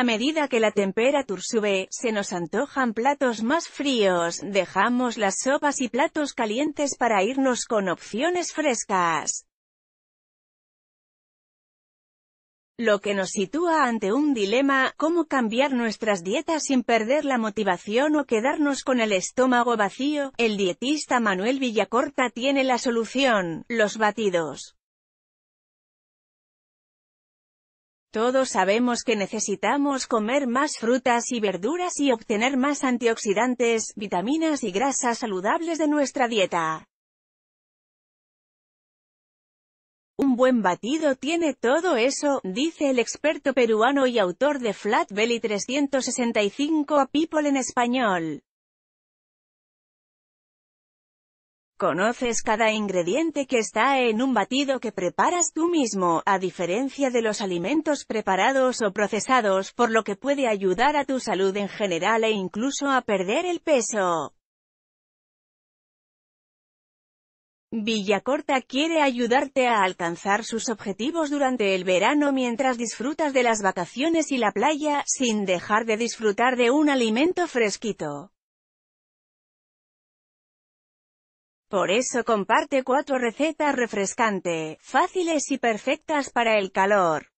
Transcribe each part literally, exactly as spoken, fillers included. A medida que la temperatura sube, se nos antojan platos más fríos, dejamos las sopas y platos calientes para irnos con opciones frescas, lo que nos sitúa ante un dilema: ¿cómo cambiar nuestras dietas sin perder la motivación o quedarnos con el estómago vacío? El dietista Manuel Villacorta tiene la solución: los batidos. Todos sabemos que necesitamos comer más frutas y verduras y obtener más antioxidantes, vitaminas y grasas saludables de nuestra dieta. Un buen batido tiene todo eso, dice el experto peruano y autor de Flat Belly trescientos sesenta y cinco a People en español. Conoces cada ingrediente que está en un batido que preparas tú mismo, a diferencia de los alimentos preparados o procesados, por lo que puede ayudar a tu salud en general e incluso a perder el peso. Villacorta quiere ayudarte a alcanzar sus objetivos durante el verano mientras disfrutas de las vacaciones y la playa, sin dejar de disfrutar de un alimento fresquito. Por eso comparte cuatro recetas refrescantes, fáciles y perfectas para el calor.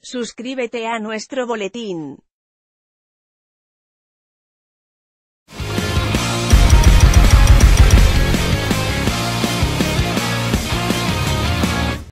Suscríbete a nuestro boletín.